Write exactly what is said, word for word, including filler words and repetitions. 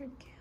Good girl.